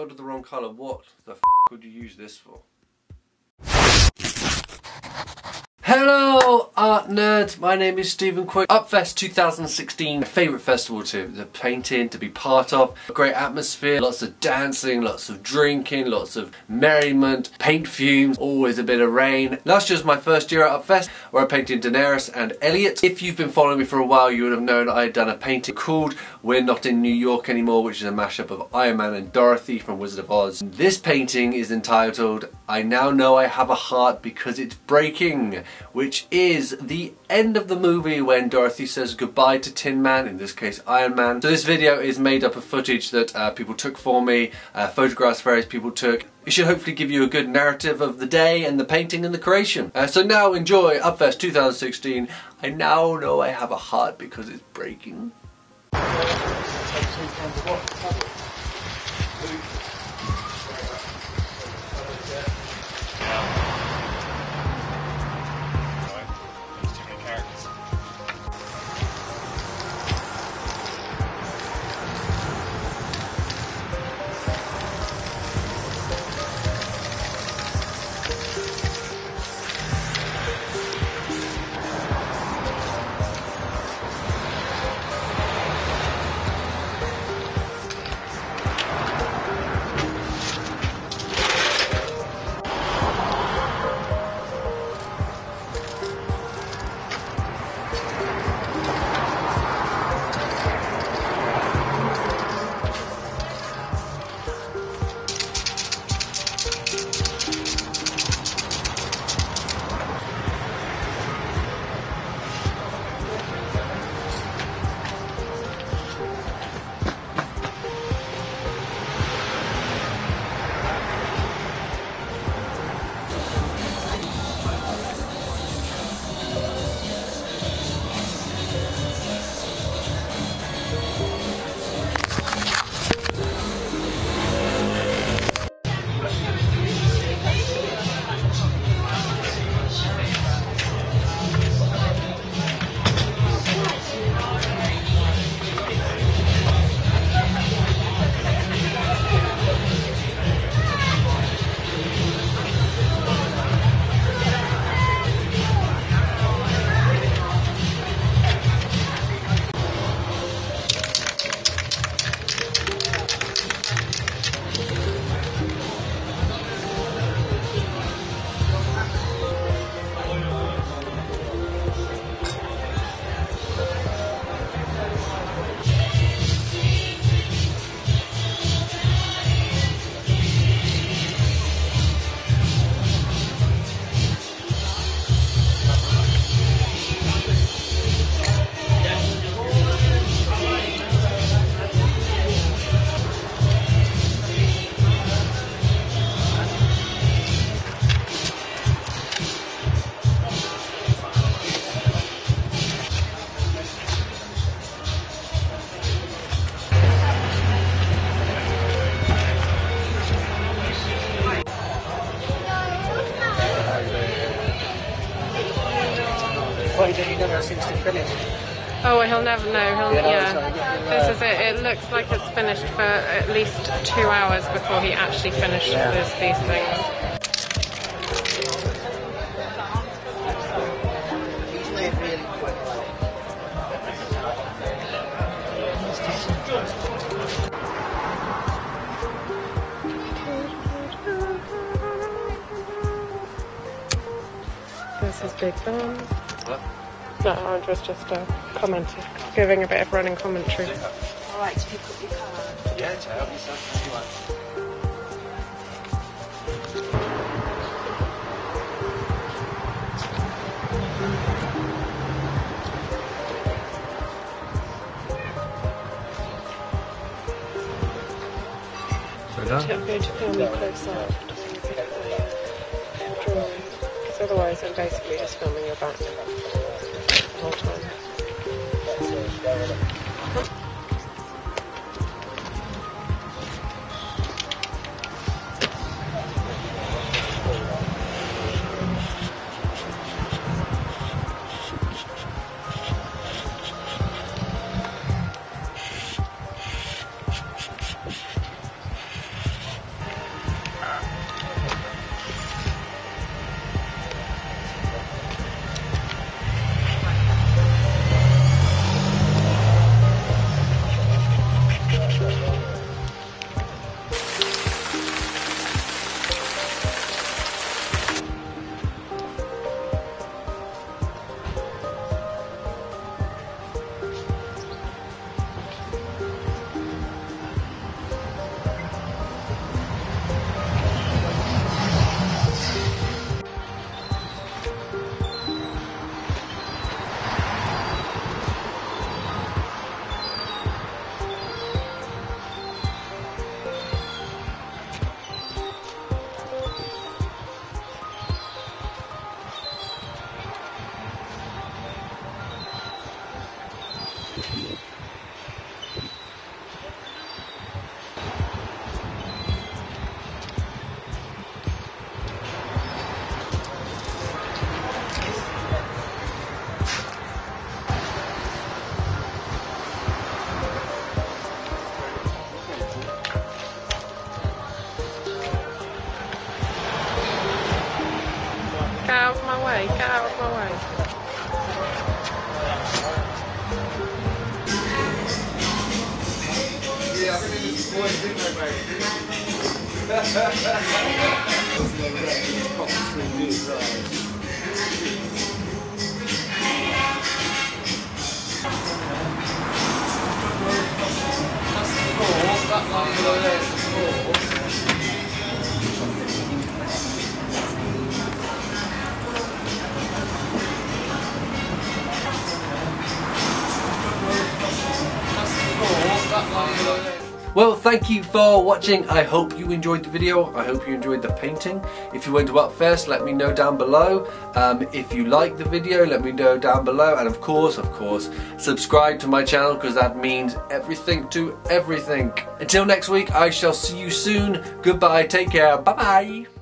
ordered the wrong colour. What the f*** would you use this for? Hello art nerds, my name is Stephen Quick. Upfest 2016, my favourite festival to the painting, to be part of. A great atmosphere, lots of dancing, lots of drinking, lots of merriment, paint fumes, always a bit of rain. Last year was my first year at Upfest where I painted Daenerys and Elliot. If you've been following me for a while you would have known I had done a painting called We're Not In New York Anymore, which is a mashup of Iron Man and Dorothy from Wizard of Oz. This painting is entitled I Now Know I Have a Heart Because It's Breaking, which is the end of the movie when Dorothy says goodbye to Tin Man, in this case Iron Man. So this video is made up of footage that people took for me, photographs various people took. It should hopefully give you a good narrative of the day and the painting and the creation. So now enjoy Upfest 2016. I now know I have a heart because it's breaking. Oh, he'll never know. This is it. It looks like it's finished for at least 2 hours before he actually finishes these things. This is Big Ben. No, orange was just giving a bit of running commentary. Alright, to pick up your car. Yeah, to help yourself. I'm going to film you close up. Because otherwise I'm basically just filming your back. Hold on. way, get out of my way. Yeah, I'm going to just go and do that, mate. Well, thank you for watching. I hope you enjoyed the video. I hope you enjoyed the painting. If you went to Upfest, let me know down below. If you liked the video, let me know down below. And of course, subscribe to my channel, because that means everything to everything. Until next week, I shall see you soon. Goodbye, take care, bye-bye.